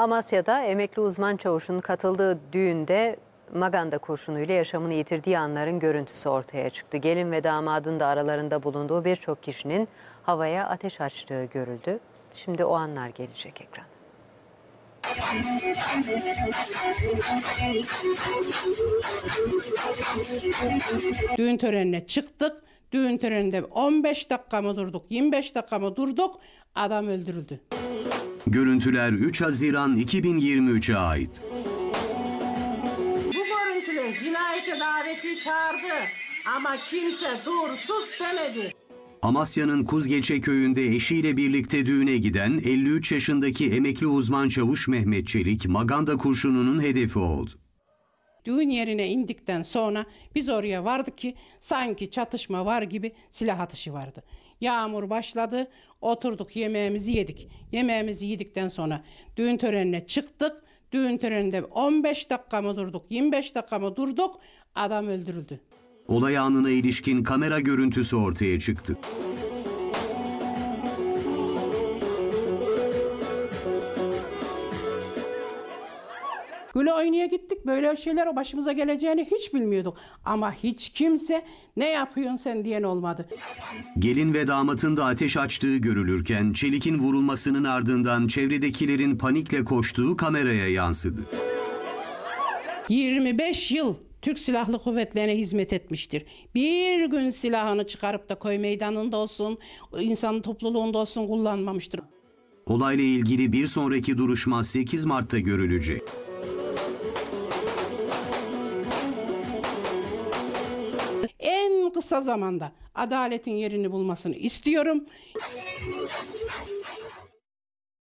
Amasya'da emekli uzman çavuşun katıldığı düğünde maganda kurşunuyla yaşamını yitirdiği anların görüntüsü ortaya çıktı. Gelin ve damadın da aralarında bulunduğu birçok kişinin havaya ateş açtığı görüldü. Şimdi o anlar gelecek ekrana. Düğün törenine çıktık. Düğün töreninde 15 dakika mı durduk, 25 dakika mı durduk, adam öldürüldü. Görüntüler 3 Haziran 2023'e ait. Bu görüntüler cinayete daveti çağırdı ama kimse dur sus demedi. Amasya'nın Kuzgeçe köyünde eşiyle birlikte düğüne giden 53 yaşındaki emekli uzman çavuş Mehmet Çelik, maganda kurşununun hedefi oldu. Düğün yerine indikten sonra biz oraya vardık ki sanki çatışma var gibi silah atışı vardı. Yağmur başladı, oturduk yemeğimizi yedik. Yemeğimizi yedikten sonra düğün törenine çıktık. Düğün töreninde 15 dakika mı durduk, 25 dakika mı durduk, adam öldürüldü. Olay anına ilişkin kamera görüntüsü ortaya çıktı. Güle oynaya gittik. Böyle şeyler başımıza geleceğini hiç bilmiyorduk. Ama hiç kimse ne yapıyorsun sen diyen olmadı. Gelin ve damatın da ateş açtığı görülürken Çelik'in vurulmasının ardından çevredekilerin panikle koştuğu kameraya yansıdı. 25 yıl Türk Silahlı Kuvvetlerine hizmet etmiştir. Bir gün silahını çıkarıp da köy meydanında olsun, insan topluluğunda olsun kullanmamıştır. Olayla ilgili bir sonraki duruşma 8 Mart'ta görülecek. En kısa zamanda adaletin yerini bulmasını istiyorum.